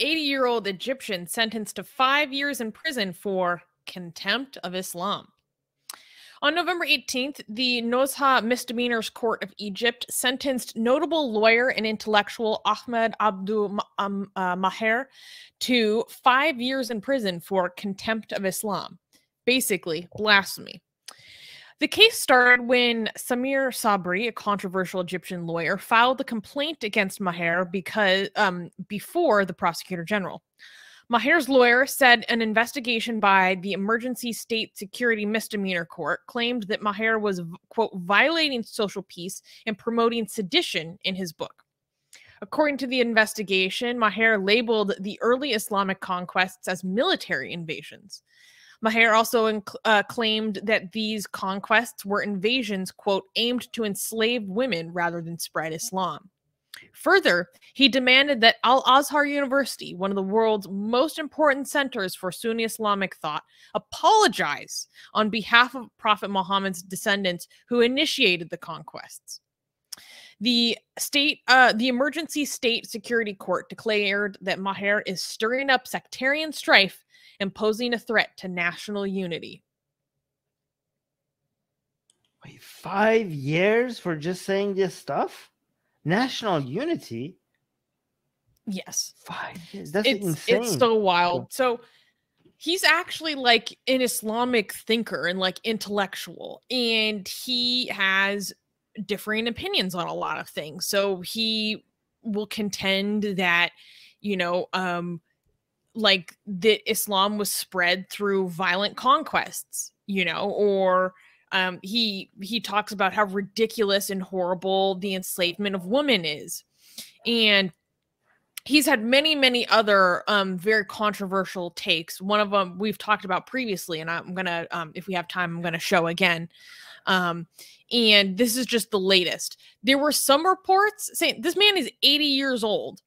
80-year-old Egyptian sentenced to 5 years in prison for contempt of Islam. On November 18th, the Nozha Misdemeanors Court of Egypt sentenced notable lawyer and intellectual Ahmed Abdo Maher to 5 years in prison for contempt of Islam, basically blasphemy. The case started when Samir Sabry, a controversial Egyptian lawyer, filed a complaint against Maher because before the prosecutor general. Maher's lawyer said an investigation by the Emergency State Security Misdemeanor Court claimed that Maher was, quote, violating social peace and promoting sedition in his book. According to the investigation, Maher labeled the early Islamic conquests as military invasions. Maher also claimed that these conquests were invasions, quote, aimed to enslave women rather than spread Islam. Further, he demanded that Al-Azhar University, one of the world's most important centers for Sunni Islamic thought, apologize on behalf of Prophet Muhammad's descendants who initiated the conquests. The Emergency State Security Court declared that Maher is stirring up sectarian strife and posing a threat to national unity. Wait, 5 years for just saying this stuff? National unity? Yes. 5 years. That's insane. It's so wild. So he's actually like an Islamic thinker and like intellectual, and he has differing opinions on a lot of things. So he will contend that, you know, like that Islam was spread through violent conquests, you know, or he talks about how ridiculous and horrible the enslavement of women is. And he's had many, many other very controversial takes. One of them we've talked about previously, and I'm going to, if we have time, I'm going to show again. And this is just the latest. There were some reports saying this man is 80 years old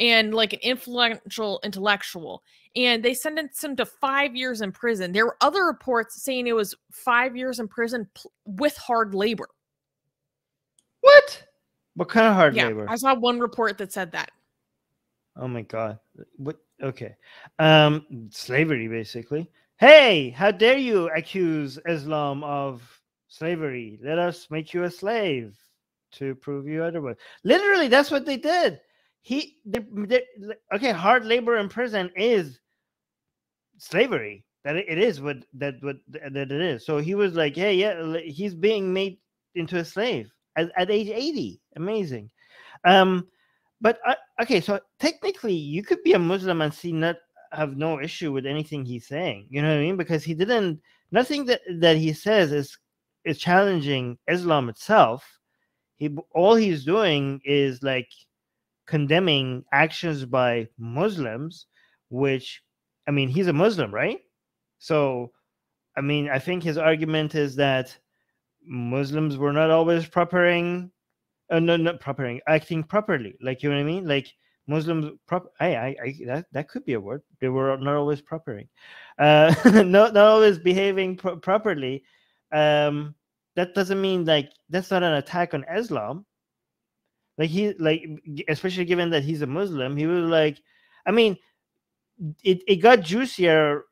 and like an influential intellectual, and they sentenced him to 5 years in prison. There were other reports saying it was 5 years in prison with hard labor. What? What kind of hard labor? I saw one report that said that. Oh my God. What? Okay. Slavery, basically. Hey, how dare you accuse Islam of slavery? Let us make you a slave to prove you otherwise. Literally, that's what they did. Okay, hard labor in prison is slavery. That it is. So he was like, hey, yeah, he's being made into a slave at age 80. Amazing. Okay, so technically you could be a Muslim and have no issue with anything he's saying. You know what I mean? Because he didn't, nothing that he says is challenging Islam itself. All he's doing is like condemning actions by Muslims, which, I mean, he's a Muslim, right? So, I mean, I think his argument is that Muslims were not always acting properly. Like, you know what I mean? Like, Muslims, that could be a word. They were not always propering, not always behaving properly. That doesn't mean, like, that's not an attack on Islam. Like, especially given that he's a Muslim, he was like, I mean, it got juicier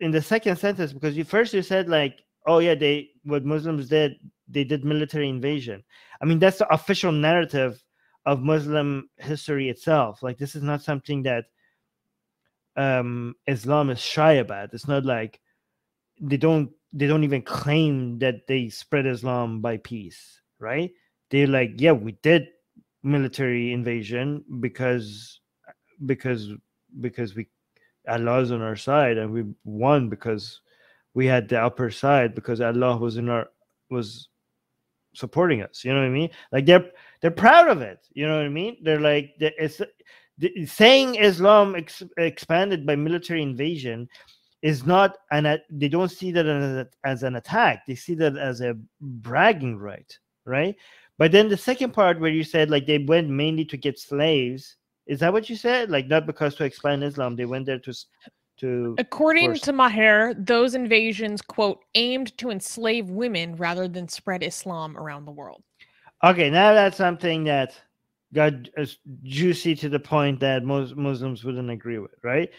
in the second sentence, because you said, like, oh yeah, what Muslims did, they did military invasion. I mean, that's the official narrative of Muslim history itself. Like, this is not something that Islam is shy about. It's not like they don't even claim that they spread Islam by peace, right? They're like, yeah, we did military invasion because Allah's on our side, and we won because we had the upper side, because Allah was supporting us. You know what I mean? Like, they're proud of it. You know what I mean? They're like, saying Islam expanded by military invasion is not, and they don't see that as an attack. They see that as a bragging right, right? But then the second part where you said, like, they went mainly to get slaves. Is that what you said? Like, not because to expand Islam, they went there to According to Maher, those invasions, quote, aimed to enslave women rather than spread Islam around the world. Okay, now that's something that got juicy to the point that most Muslims wouldn't agree with, right?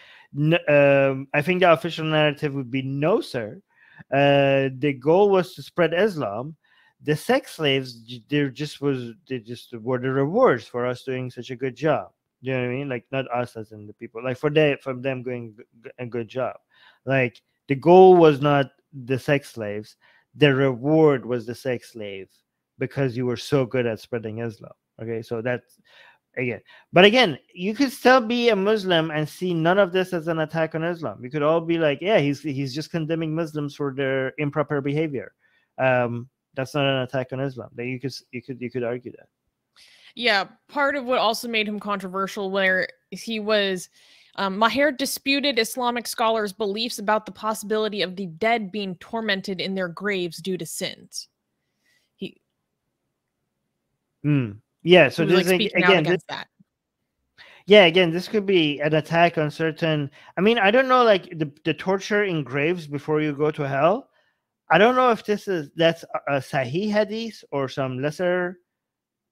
I think the official narrative would be no, sir. The goal was to spread Islam. The sex slaves, they just were the rewards for us doing such a good job. You know what I mean? Like, not us as in the people, like for them doing a good job. Like, the goal was not the sex slaves. The reward was the sex slave because you were so good at spreading Islam. Okay, so that's, again. But again, you could still be a Muslim and see none of this as an attack on Islam. You could all be like, yeah, he's just condemning Muslims for their improper behavior. That's not an attack on Islam. But you could argue that. Yeah, part of what also made him controversial where he was... Maher disputed Islamic scholars' beliefs about the possibility of the dead being tormented in their graves due to sins. Yeah, so this, like, again, this could be an attack on certain. I mean, I don't know, like the torture in graves before you go to hell. I don't know if that's a Sahih Hadith or some lesser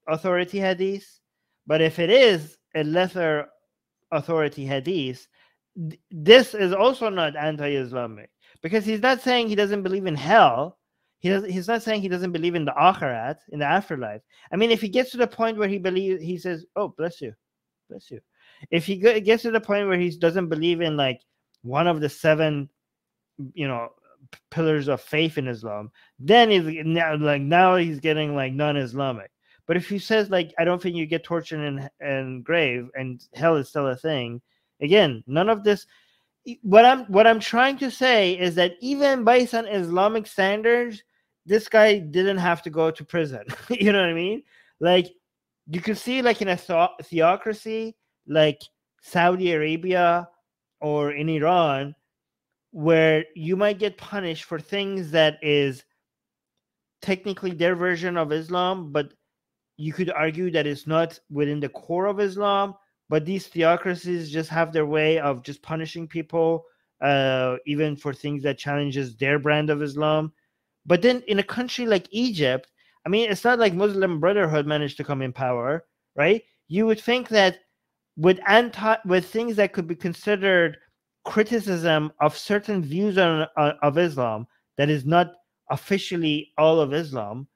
authority Hadith, but if it is a lesser authority Hadith, this is also not anti-Islamic, because he's not saying he doesn't believe in hell. He's not saying he doesn't believe in the Akhirat, in the afterlife. I mean, if he gets to the point where he believes, he says, "Oh, bless you." If he gets to the point where he doesn't believe in, like, one of the seven, you know, pillars of faith in Islam, then he's now he's getting like non-Islamic. But if he says, like, I don't think you get tortured in grave and hell is still a thing, again, none of this. What I'm trying to say is that even based on Islamic standards, this guy didn't have to go to prison. You know what I mean? Like, you could see, like, in a theocracy like Saudi Arabia or in Iran, where you might get punished for things that is technically their version of Islam, but you could argue that it's not within the core of Islam, but these theocracies just have their way of just punishing people, even for things that challenges their brand of Islam. But then in a country like Egypt, I mean, it's not like Muslim Brotherhood managed to come in power, right? You would think that with things that could be considered criticism of certain views of Islam, that is not officially all of Islam,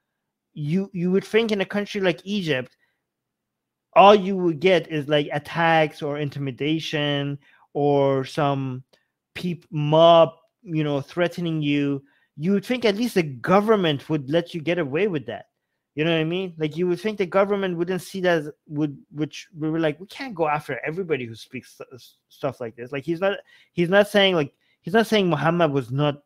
you would think in a country like Egypt, all you would get is like attacks or intimidation or some mob, you know, threatening you. You would think at least the government would let you get away with that. You know what I mean? Like, you would think the government wouldn't see that, which we were like, we can't go after everybody who speaks stuff like this. Like, he's not saying Muhammad was not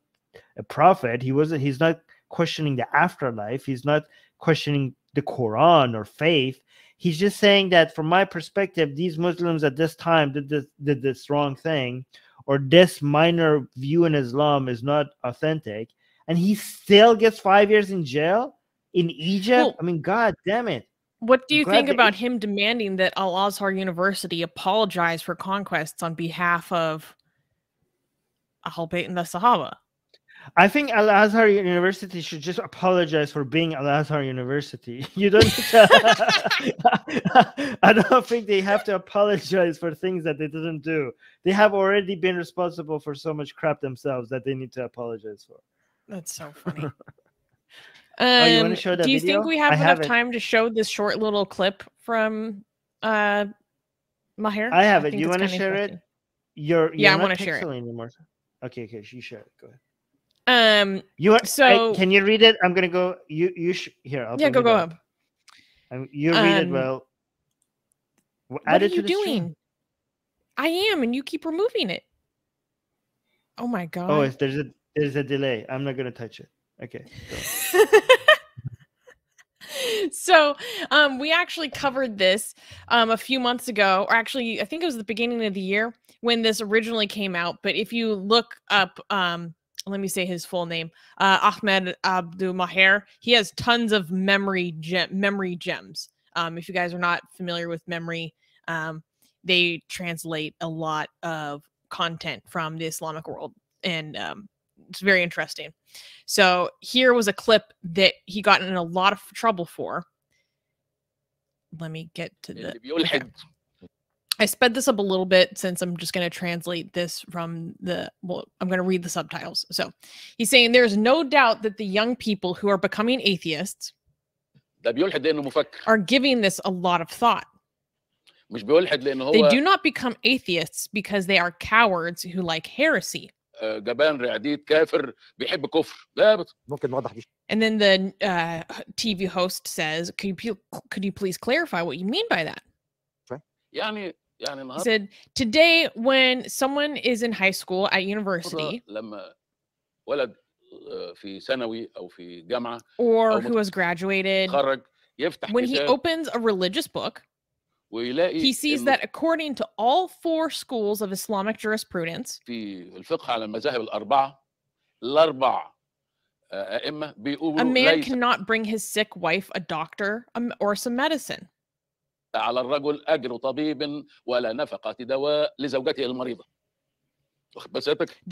a prophet. He's not questioning the afterlife. He's not questioning the Quran or faith. He's just saying that, from my perspective, these Muslims at this time did this wrong thing, or this minor view in Islam is not authentic, and he still gets 5 years in jail in Egypt. Well, I mean, God damn it. What do you think about him demanding that Al-Azhar University apologize for conquests on behalf of Al-Bayt and the Sahaba? I think Al-Azhar University should just apologize for being Al-Azhar University. You don't. I don't think they have to apologize for things that they didn't do. They have already been responsible for so much crap themselves that they need to apologize for. That's so funny. You want to show that do you video? Think we have enough time to show this short little clip from Maher? I have it. Do you want to share it? You're I want to share it anymore. Okay, you share it. Go ahead. Can you read it? I'm gonna go. Go up. You read it well. What are you doing? Stream. I am, and you keep removing it. Oh my god! Oh, there's a delay. I'm not gonna touch it. Okay. So we actually covered this a few months ago, or actually I think it was the beginning of the year when this originally came out. But if you look up, let me say his full name, Ahmed Abdo Maher. He has tons of memory gems. If you guys are not familiar with Memri, they translate a lot of content from the Islamic world, and it's very interesting. So here was a clip that he got in a lot of trouble for. let me get to the... I sped this up a little bit since I'm just going to translate this from the... Well, I'm going to read the subtitles. So he's saying there's no doubt that the young people who are becoming atheists are giving this a lot of thought. They do not become atheists because they are cowards who like heresy. And then the TV host says, could you please clarify what you mean by that? He said, today when someone is in high school at university or who has graduated, when he opens a religious book, he sees that according to all four schools of Islamic jurisprudence, a man cannot bring his sick wife a doctor or some medicine. Do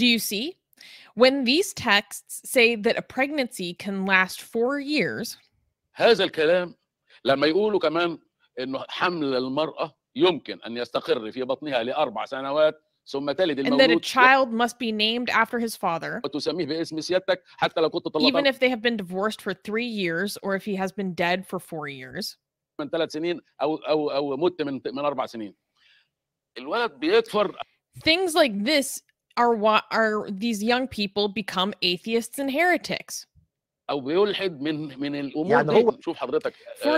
you see? When these texts say that a pregnancy can last 4 years, and that a child must be named after his father, even if they have been divorced for 3 years or if he has been dead for 4 years, things like this are what are these young people become atheists and heretics. For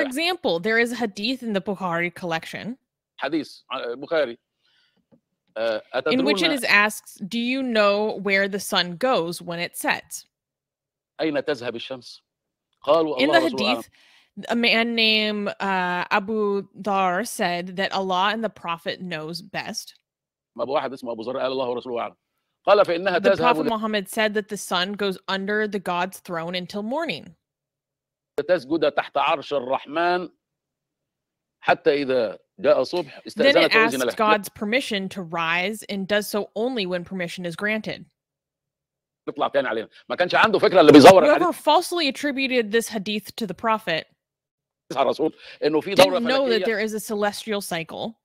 example, there is a hadith in the Bukhari collection in which it is asked, do you know where the sun goes when it sets? In the hadith, a man named Abu Dhar said that Allah and the Prophet knows best. The Prophet Muhammad said that the sun goes under the God's throne until morning. Then it asks God's permission to rise and does so only when permission is granted. Whoever falsely attributed this hadith to the Prophet didn't know that there is a celestial cycle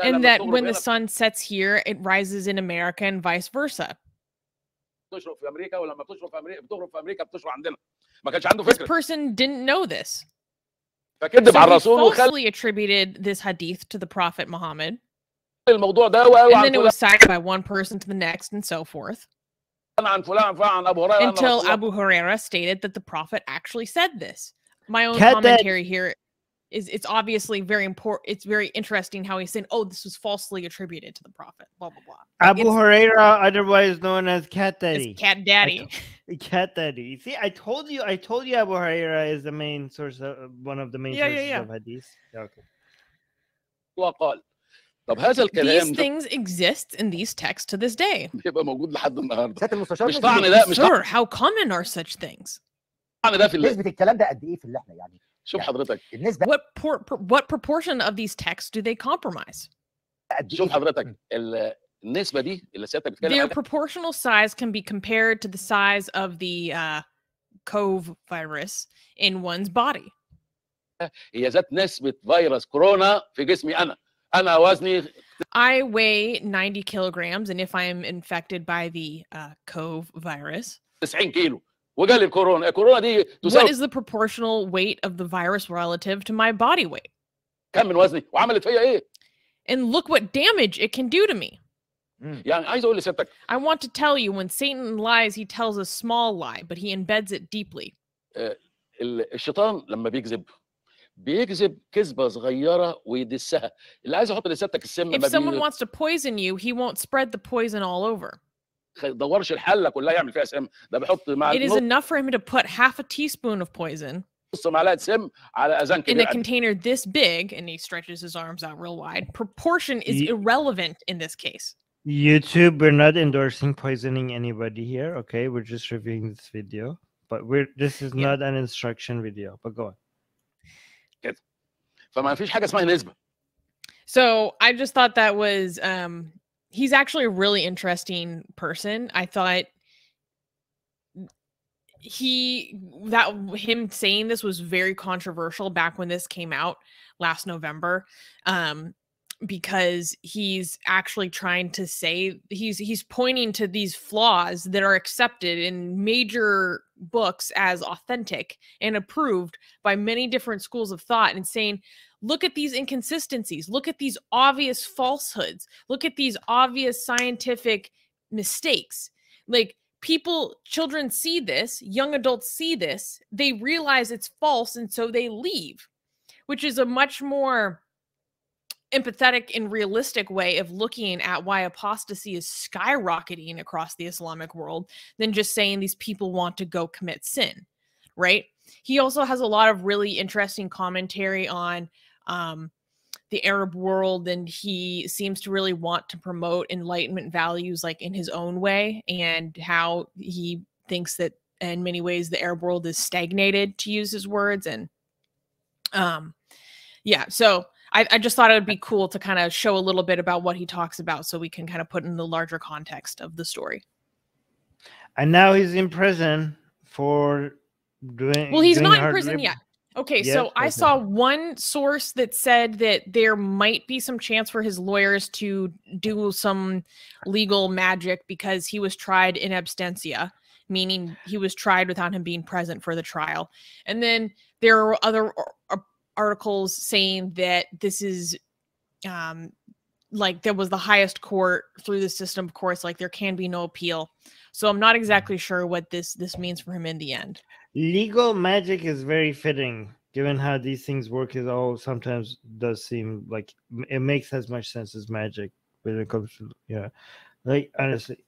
and that when the sun sets here, it rises in America and vice versa. This person didn't know this. So he falsely attributed this hadith to the Prophet Muhammad, and then it was cited by one person to the next and so forth, until Abu Huraira stated that the Prophet actually said this. My own commentary here is it's obviously very important. It's very interesting how he's saying, oh, this was falsely attributed to the Prophet, blah, blah, blah. Abu Huraira, otherwise known as Cat Daddy. Cat Daddy. Cat Daddy. See, I told you Abu Huraira is the main source of, one of the main sources of hadith. Okay. These things exist in these texts to this day. Sir, how common are such things? What proportion of these texts do they compromise? Their proportional size can be compared to the size of the cov virus in one's body. I weigh 90 kilograms, and if I am infected by the cov virus, what is the proportional weight of the virus relative to my body weight? And look what damage it can do to me. I want to tell you, when Satan lies, he tells a small lie, but he embeds it deeply. If someone wants to poison you, he won't spread the poison all over. It is enough for him to put half a teaspoon of poison in a container this big, and he stretches his arms out real wide. Proportion is irrelevant in this case. YouTube, we're not endorsing poisoning anybody here, okay? We're just reviewing this video, but this is not an instruction video, but go on. So I just thought that was he's actually a really interesting person. I thought him saying this was very controversial back when this came out last November, because he's actually trying to say, he's pointing to these flaws that are accepted in major books as authentic and approved by many different schools of thought, and saying, look at these inconsistencies, look at these obvious falsehoods, look at these obvious scientific mistakes. Like, people, children see this, young adults see this, they realize it's false, and so they leave, which is a much more empathetic and realistic way of looking at why apostasy is skyrocketing across the Islamic world than just saying these people want to go commit sin, right? He also has a lot of really interesting commentary on the Arab world, and he seems to really want to promote Enlightenment values like in his own way, and how he thinks that in many ways the Arab world is stagnated, to use his words. And yeah, so I just thought it would be cool to kind of show a little bit about what he talks about, so we can kind of put in the larger context of the story. And now he's in prison for doing... Well, he's not in prison yet. Okay, yes, so I saw one source that said that there might be some chance for his lawyers to do some legal magic, because he was tried in absentia, meaning he was tried without him being present for the trial. And then there are other articles saying that this is like, there was the highest court through the system, of course, like there can be no appeal. So I'm not exactly sure what this means for him in the end. Legal magic is very fitting, given how these things work. It all sometimes does seem like it makes as much sense as magic when it comes to, yeah, like, honestly.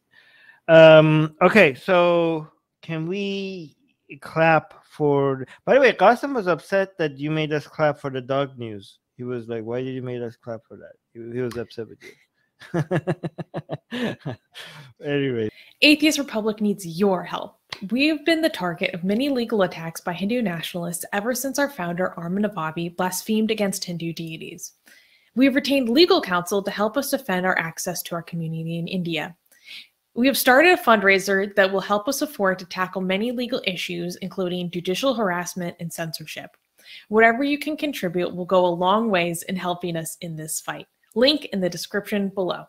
Okay, so can we clap for... By the way, Qasim was upset that you made us clap for the dog news. He was like, why did you make us clap for that? He was upset with you. Anyway, Atheist Republic needs your help. We've been the target of many legal attacks by Hindu nationalists ever since our founder, Armin Abadi, blasphemed against Hindu deities. We've retained legal counsel to help us defend our access to our community in India. We have started a fundraiser that will help us afford to tackle many legal issues, including judicial harassment and censorship. Whatever you can contribute will go a long ways in helping us in this fight. Link in the description below.